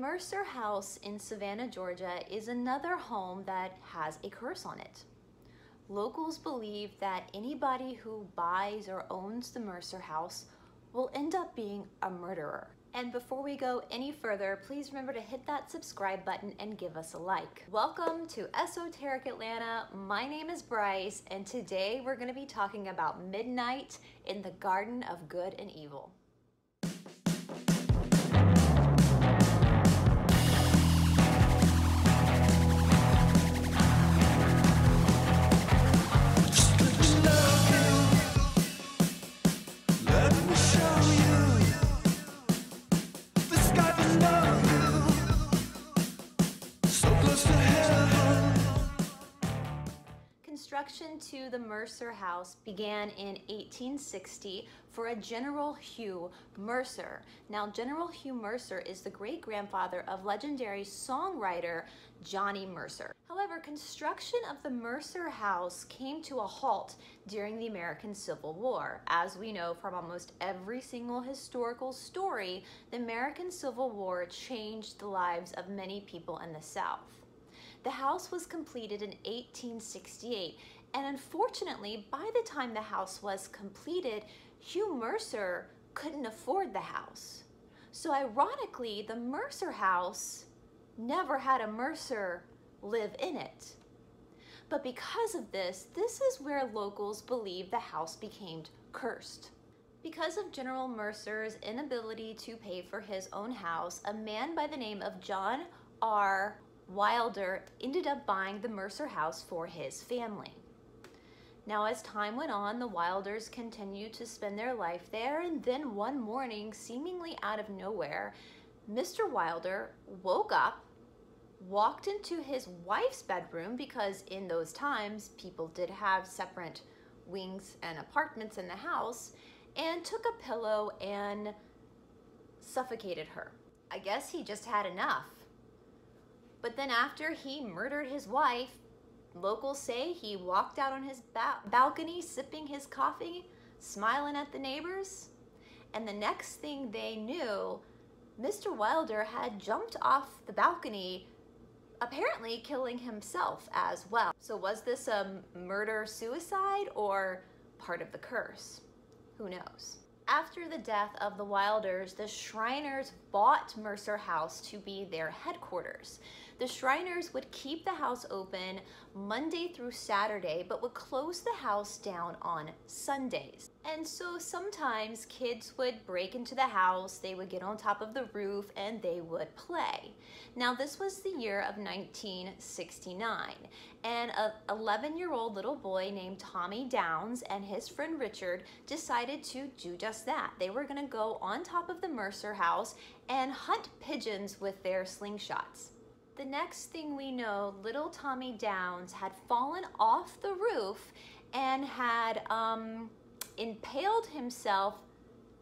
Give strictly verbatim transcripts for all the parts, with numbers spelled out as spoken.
Mercer House in Savannah, Georgia is another home that has a curse on it. Locals believe that anybody who buys or owns the Mercer House will end up being a murderer. And before we go any further, please remember to hit that subscribe button and give us a like. Welcome to Esoteric Atlanta. My name is Bryce, and today we're going to be talking about Midnight in the Garden of Good and Evil. Construction to the Mercer House began in eighteen sixty for a General Hugh Mercer. Now, General Hugh Mercer is the great-grandfather of legendary songwriter Johnny Mercer. However, construction of the Mercer House came to a halt during the American Civil War. As we know from almost every single historical story, the American Civil War changed the lives of many people in the South. The house was completed in eighteen sixty-eight, and unfortunately, by the time the house was completed, Hugh Mercer couldn't afford the house. So ironically, the Mercer House never had a Mercer live in it. But because of this, this is where locals believe the house became cursed. Because of General Mercer's inability to pay for his own house, a man by the name of John R. Wilder ended up buying the Mercer House for his family. Now, as time went on, the Wilders continued to spend their life there, and then one morning, seemingly out of nowhere, Mister Wilder woke up, walked into his wife's bedroom, because in those times, people did have separate wings and apartments in the house, and took a pillow and suffocated her. I guess he just had enough. But then after he murdered his wife, locals say he walked out on his ba- balcony, sipping his coffee, smiling at the neighbors. And the next thing they knew, Mister Wilder had jumped off the balcony, apparently killing himself as well. So was this a murder-suicide or part of the curse? Who knows? After the death of the Wilders, the Shriners bought Mercer House to be their headquarters. The Shriners would keep the house open Monday through Saturday, but would close the house down on Sundays. And so sometimes kids would break into the house, they would get on top of the roof, and they would play. Now, this was the year of nineteen sixty-nine, and an eleven-year-old little boy named Tommy Downs and his friend Richard decided to do just that. They were going to go on top of the Mercer House and hunt pigeons with their slingshots. The next thing we know, little Tommy Downs had fallen off the roof and had um, impaled himself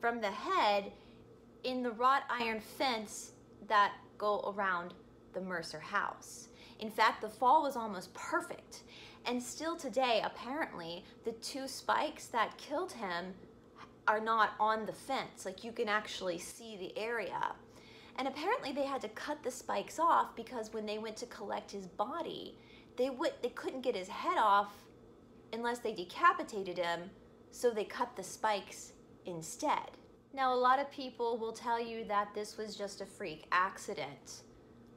from the head in the wrought iron fence that go around the Mercer House. In fact, the fall was almost perfect. And still today, apparently, the two spikes that killed him are not on the fence. Like, you can actually see the area. And apparently they had to cut the spikes off because when they went to collect his body, they would they couldn't get his head off unless they decapitated him, so they cut the spikes instead. Now, a lot of people will tell you that this was just a freak accident,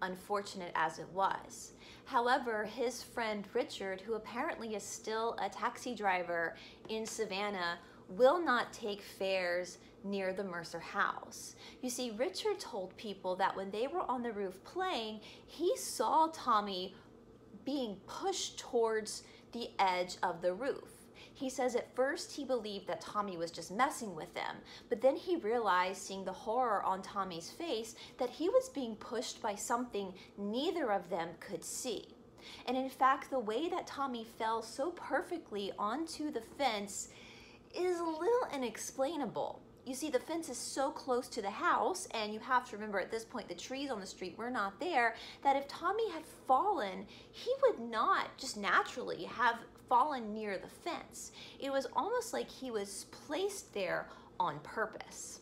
unfortunate as it was. However, his friend Richard, who apparently is still a taxi driver in Savannah, will not take fares near the Mercer House. You see, Richard told people that when they were on the roof playing, he saw Tommy being pushed towards the edge of the roof. He says at first he believed that Tommy was just messing with them, but then he realized, seeing the horror on Tommy's face, that he was being pushed by something neither of them could see. And in fact, the way that Tommy fell so perfectly onto the fence is a little inexplainable. You see, the fence is so close to the house, and you have to remember at this point the trees on the street were not there, that if Tommy had fallen, he would not just naturally have fallen near the fence. It was almost like he was placed there on purpose.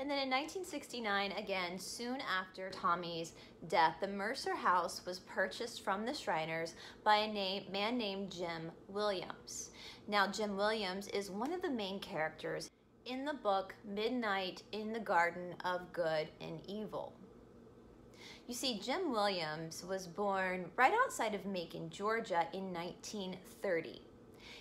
And then in nineteen sixty-nine, again, soon after Tommy's death, the Mercer House was purchased from the Shriners by a name, man named Jim Williams. Now, Jim Williams is one of the main characters in the book Midnight in the Garden of Good and Evil. You see, Jim Williams was born right outside of Macon, Georgia in nineteen thirty.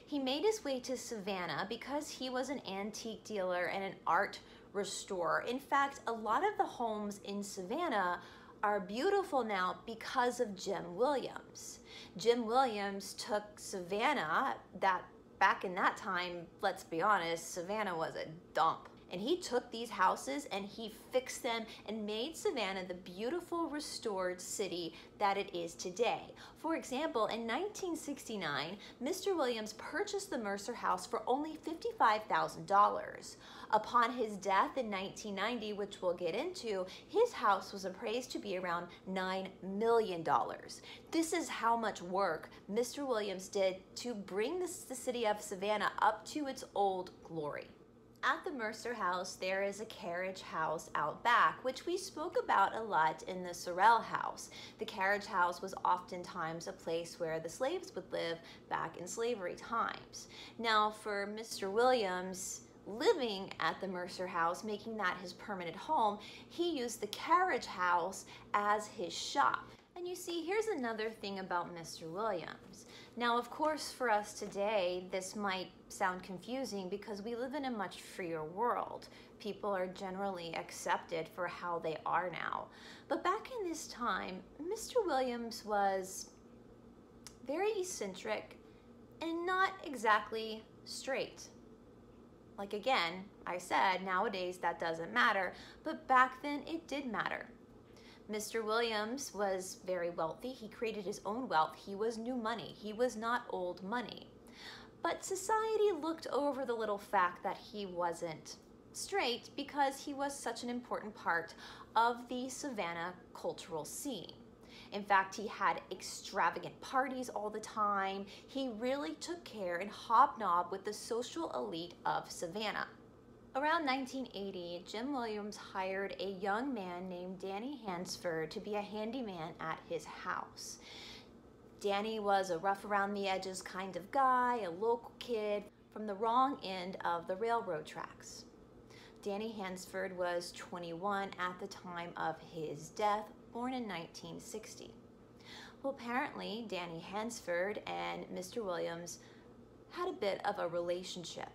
He made his way to Savannah because he was an antique dealer and an art restorer. In fact, a lot of the homes in Savannah are beautiful now because of Jim Williams. Jim Williams took Savannah, that back in that time, let's be honest, Savannah was a dump. And he took these houses and he fixed them and made Savannah the beautiful restored city that it is today. For example, in nineteen sixty-nine, Mister Williams purchased the Mercer House for only fifty-five thousand dollars. Upon his death in nineteen ninety, which we'll get into, his house was appraised to be around nine million dollars. This is how much work Mister Williams did to bring the city of Savannah up to its old glory. At the Mercer House, there is a carriage house out back, which we spoke about a lot in the Sorrell House. The carriage house was oftentimes a place where the slaves would live back in slavery times. Now, for Mister Williams, living at the Mercer House, making that his permanent home, he used the carriage house as his shop. And you see, here's another thing about Mister Williams. Now, of course, for us today, this might sound confusing because we live in a much freer world. People are generally accepted for how they are now. But back in this time, Mister Williams was very eccentric and not exactly straight. Like again, I said, nowadays that doesn't matter, but back then it did matter. Mister Williams was very wealthy. He created his own wealth. He was new money. He was not old money. But society looked over the little fact that he wasn't straight because he was such an important part of the Savannah cultural scene. In fact, he had extravagant parties all the time. He really took care and hobnobbed with the social elite of Savannah. Around nineteen eighty, Jim Williams hired a young man named Danny Hansford to be a handyman at his house. Danny was a rough around the edges kind of guy, a local kid from the wrong end of the railroad tracks. Danny Hansford was twenty-one at the time of his death, born in nineteen sixty. Well, apparently, Danny Hansford and Mister Williams had a bit of a relationship.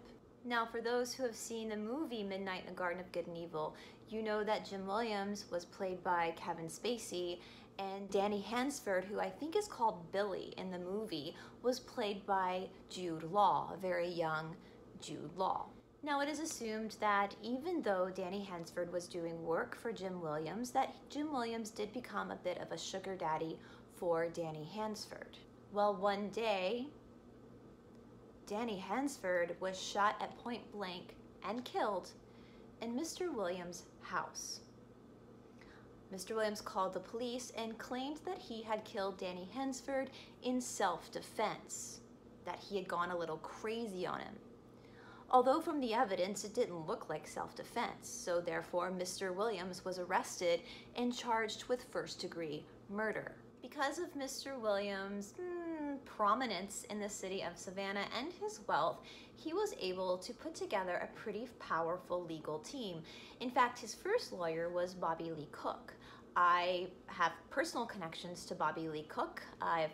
Now, for those who have seen the movie Midnight in the Garden of Good and Evil, you know that Jim Williams was played by Kevin Spacey, and Danny Hansford, who I think is called Billy in the movie, was played by Jude Law, a very young Jude Law. Now, it is assumed that even though Danny Hansford was doing work for Jim Williams, that Jim Williams did become a bit of a sugar daddy for Danny Hansford. Well, one day, Danny Hansford was shot at point blank and killed in Mister Williams' house. Mister Williams called the police and claimed that he had killed Danny Hansford in self-defense, that he had gone a little crazy on him. Although from the evidence, it didn't look like self-defense, so therefore Mister Williams was arrested and charged with first-degree murder. Because of Mister Williams' prominence in the city of Savannah and his wealth, he was able to put together a pretty powerful legal team. In fact, his first lawyer was Bobby Lee Cook. I have personal connections to Bobby Lee Cook. I have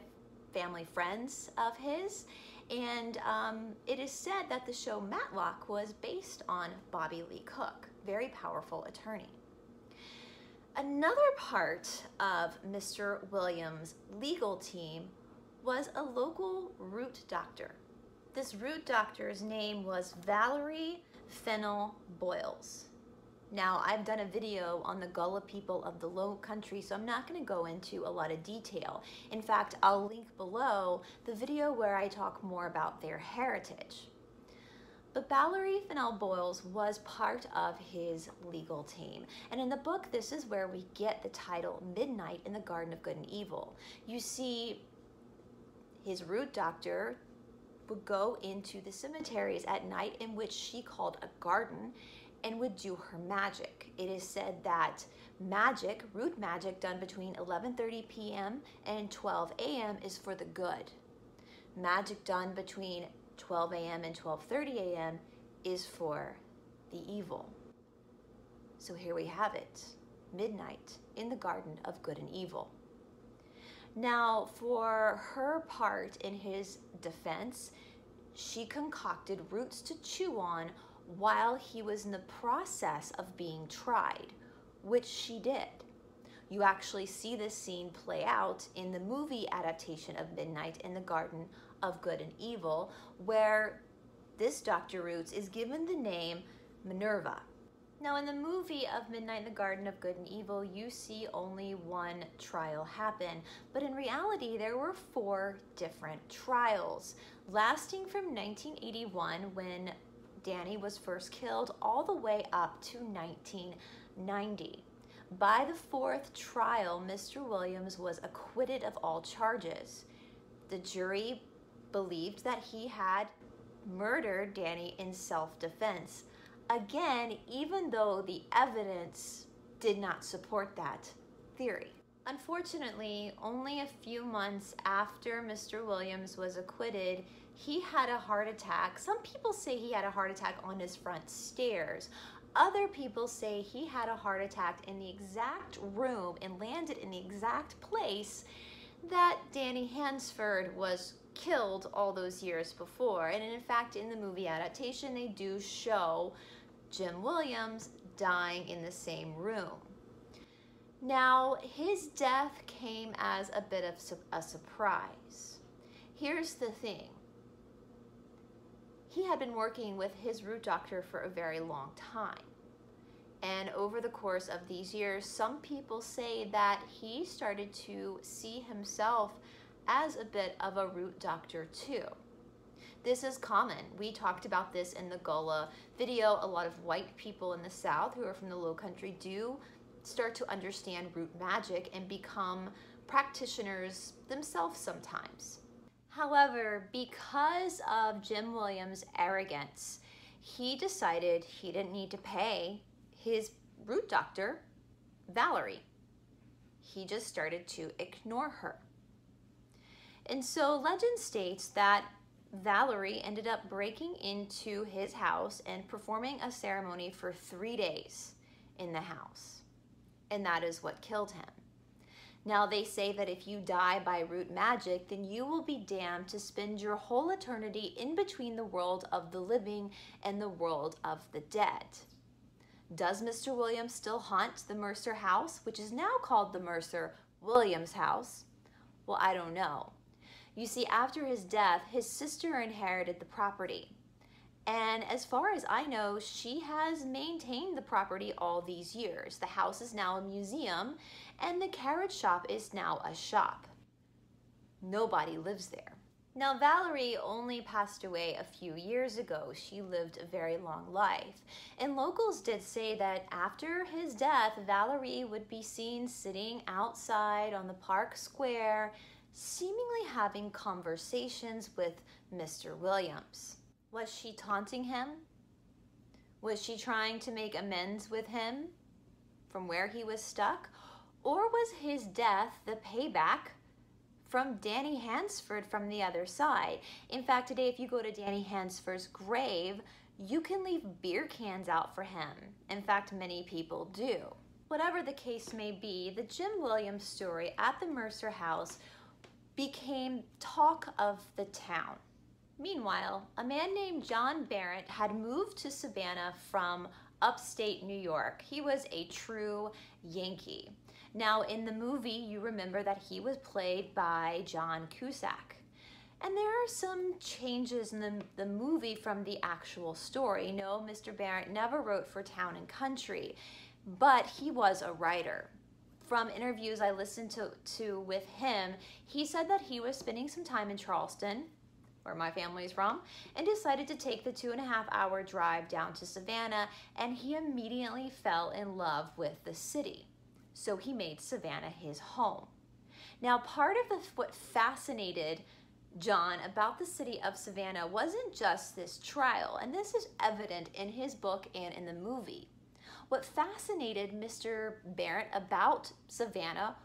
family friends of his, and um, it is said that the show Matlock was based on Bobby Lee Cook, very powerful attorney. Another part of Mister Williams' legal team was a local root doctor. This root doctor's name was Valerie Fennell Boyles. Now, I've done a video on the Gullah people of the Low Country, so I'm not going to go into a lot of detail. In fact, I'll link below the video where I talk more about their heritage. But Valerie Fennell Boyles was part of his legal team. And in the book, this is where we get the title Midnight in the Garden of Good and Evil. You see, his root doctor would go into the cemeteries at night in which she called a garden and would do her magic. It is said that magic, root magic, done between eleven thirty p m and twelve a m is for the good. Magic done between twelve a m and twelve thirty a m is for the evil. So here we have it, Midnight in the Garden of Good and Evil. Now, for her part in his defense, she concocted roots to chew on while he was in the process of being tried, which she did. You actually see this scene play out in the movie adaptation of Midnight in the Garden of Good and Evil, where this Doctor Roots is given the name Minerva. Now, in the movie of Midnight in the Garden of Good and Evil, you see only one trial happen, but in reality, there were four different trials, lasting from nineteen eighty-one, when Danny was first killed, all the way up to nineteen ninety. By the fourth trial, Mister Williams was acquitted of all charges. The jury believed that he had murdered Danny in self-defense. Again, even though the evidence did not support that theory. Unfortunately, only a few months after Mister Williams was acquitted, he had a heart attack. Some people say he had a heart attack on his front stairs. Other people say he had a heart attack in the exact room and landed in the exact place that Danny Hansford was killed all those years before. And in fact, in the movie adaptation, they do show Jim Williams dying in the same room. Now, his death came as a bit of su- a surprise. Here's the thing. He had been working with his root doctor for a very long time. And over the course of these years, some people say that he started to see himself as a bit of a root doctor too. This is common. We talked about this in the Gullah video. A lot of white people in the South who are from the Low Country do start to understand root magic and become practitioners themselves sometimes. However, because of Jim Williams' arrogance, he decided he didn't need to pay his root doctor, Valerie. He just started to ignore her. And so legend states that Valerie ended up breaking into his house and performing a ceremony for three days in the house. And that is what killed him. Now, they say that if you die by root magic, then you will be damned to spend your whole eternity in between the world of the living and the world of the dead. Does Mister Williams still haunt the Mercer House, which is now called the Mercer Williams House? Well, I don't know. You see, after his death, his sister inherited the property. And as far as I know, she has maintained the property all these years. The house is now a museum, and the carriage shop is now a shop. Nobody lives there. Now, Valerie only passed away a few years ago. She lived a very long life. And locals did say that after his death, Valerie would be seen sitting outside on the park square, seemingly having conversations with Mister Williams. Was she taunting him? Was she trying to make amends with him from where he was stuck? Or was his death the payback from Danny Hansford from the other side? In fact, today, if you go to Danny Hansford's grave, you can leave beer cans out for him. In fact, many people do. Whatever the case may be, the Jim Williams story at the Mercer House became talk of the town. Meanwhile, a man named John Barrett had moved to Savannah from upstate New York. He was a true Yankee. Now, in the movie, you remember that he was played by John Cusack. And there are some changes in the, the movie from the actual story. No, Mister Barrett never wrote for Town and Country, but he was a writer. From interviews I listened to, to with him, he said that he was spending some time in Charleston, where my family's from, and decided to take the two and a half hour drive down to Savannah, and he immediately fell in love with the city. So he made Savannah his home. Now, part of the, what fascinated John about the city of Savannah wasn't just this trial, and this is evident in his book and in the movie. What fascinated Mister Barrett about Savannah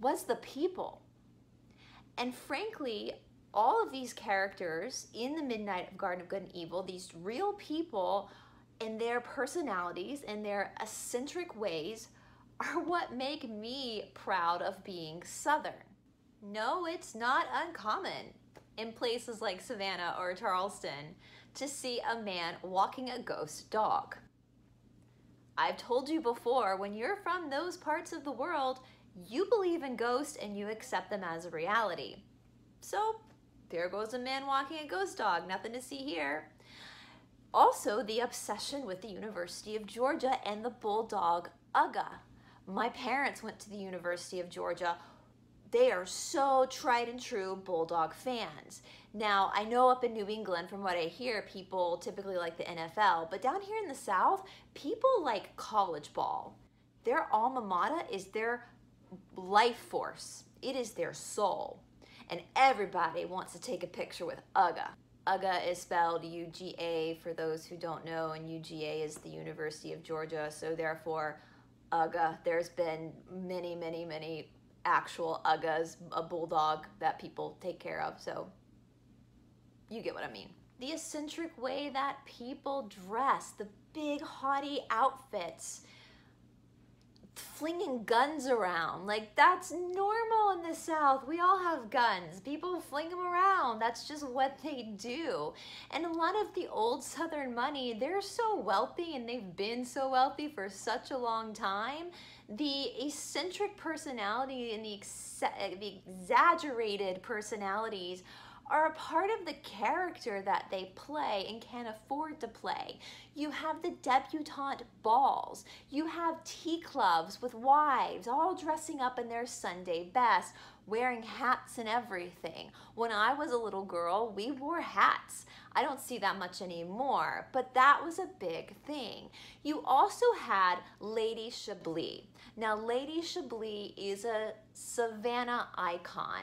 was the people. And frankly, all of these characters in the Midnight in the Garden of Good and Evil, these real people and their personalities and their eccentric ways are what make me proud of being Southern. No, it's not uncommon in places like Savannah or Charleston to see a man walking a ghost dog. I've told you before, when you're from those parts of the world, you believe in ghosts and you accept them as a reality. So there goes a man walking a ghost dog, nothing to see here. Also, the obsession with the University of Georgia and the Bulldog U G A. My parents went to the University of Georgia. They are so tried and true Bulldog fans. Now, I know up in New England, from what I hear, people typically like the N F L, but down here in the South, people like college ball. Their alma mater is their life force. It is their soul. And everybody wants to take a picture with U G A. U G A is spelled U G A for those who don't know, and U G A is the University of Georgia, so therefore U G A. There's been many, many, many actual U G As, a bulldog that people take care of, so you get what I mean. The eccentric way that people dress, the big haughty outfits, flinging guns around, like that's normal in the South. We all have guns. People fling them around. That's just what they do. And a lot of the old Southern money, they're so wealthy and they've been so wealthy for such a long time. The eccentric personality and the, ex the exaggerated personalities are a part of the character that they play and can afford to play. You have the debutante balls. You have tea clubs with wives all dressing up in their Sunday best, wearing hats and everything. When I was a little girl, we wore hats. I don't see that much anymore, but that was a big thing. You also had Lady Chablis. Now, Lady Chablis is a Savannah icon.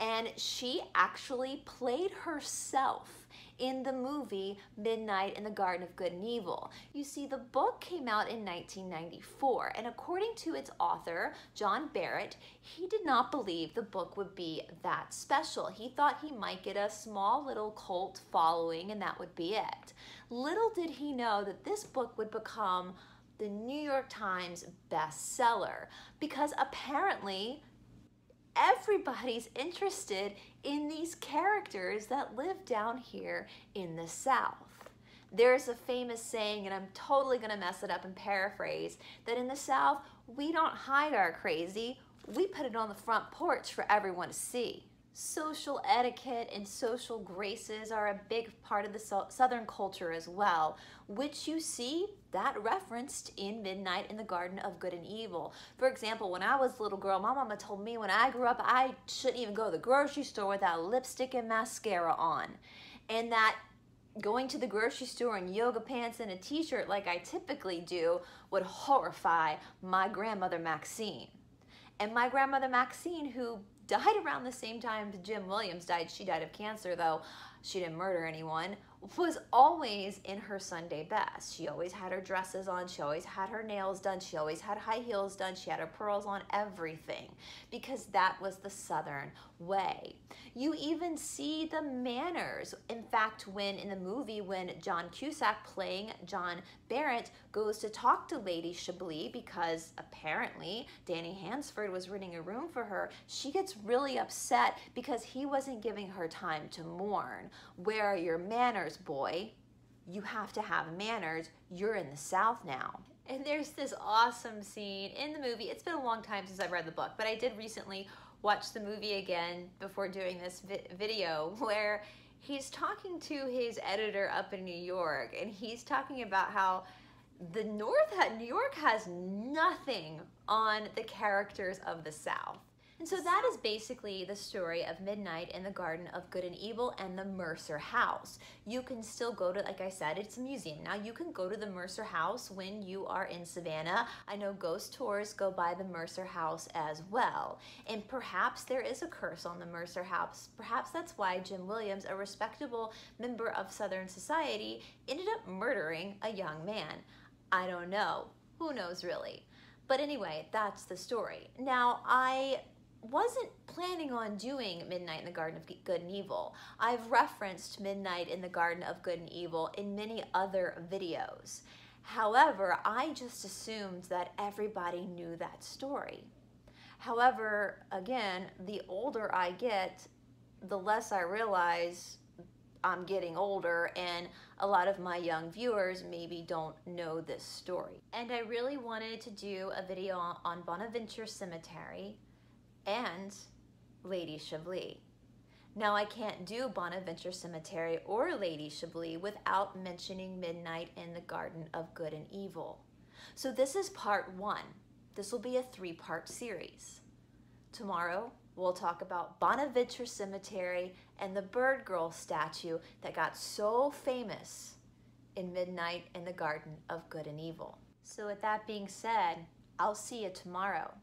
And she actually played herself in the movie Midnight in the Garden of Good and Evil. You see, the book came out in nineteen ninety-four, and according to its author, John Barrett, he did not believe the book would be that special. He thought he might get a small little cult following and that would be it. Little did he know that this book would become the New York Times bestseller, because apparently everybody's interested in these characters that live down here in the South. There's a famous saying, and I'm totally gonna mess it up and paraphrase, that in the South, we don't hide our crazy, we put it on the front porch for everyone to see. Social etiquette and social graces are a big part of the Southern culture as well, which you see that referenced in Midnight in the Garden of Good and Evil. For example, when I was a little girl, my mama told me when I grew up, I shouldn't even go to the grocery store without lipstick and mascara on. And that going to the grocery store in yoga pants and a t-shirt like I typically do would horrify my grandmother Maxine. And my grandmother Maxine, who died around the same time Jim Williams died. She died of cancer, though she didn't murder anyone, was always in her Sunday best. She always had her dresses on. She always had her nails done. She always had high heels done. She had her pearls on, everything, because that was the Southern way. You even see the manners. In fact, when in the movie, when John Cusack, playing John Barrett, goes to talk to Lady Chablis because apparently Danny Hansford was renting a room for her, she gets really upset because he wasn't giving her time to mourn. Where are your manners, boy? You have to have manners. You're in the South now. And there's this awesome scene in the movie. It's been a long time since I've read the book, but I did recently watch the movie again before doing this vi video where he's talking to his editor up in New York, and he's talking about how the North, New York has nothing on the characters of the South. And so that is basically the story of Midnight in the Garden of Good and Evil and the Mercer House. You can still go to, like I said, it's a museum. Now you can go to the Mercer House when you are in Savannah. I know ghost tours go by the Mercer House as well. And perhaps there is a curse on the Mercer House. Perhaps that's why Jim Williams, a respectable member of Southern society, ended up murdering a young man. I don't know. Who knows, really? But anyway, that's the story. Now, I wasn't planning on doing Midnight in the Garden of Good and Evil. I've referenced Midnight in the Garden of Good and Evil in many other videos. However, I just assumed that everybody knew that story. However, again, the older I get, the less I realize I'm getting older, and a lot of my young viewers maybe don't know this story. And I really wanted to do a video on Bonaventure Cemetery and Lady Chablis. Now I can't do Bonaventure Cemetery or Lady Chablis without mentioning Midnight in the Garden of Good and Evil. So this is part one. This will be a three-part series. Tomorrow we'll talk about Bonaventure Cemetery and the Bird Girl statue that got so famous in Midnight in the Garden of Good and Evil. So with that being said, I'll see you tomorrow.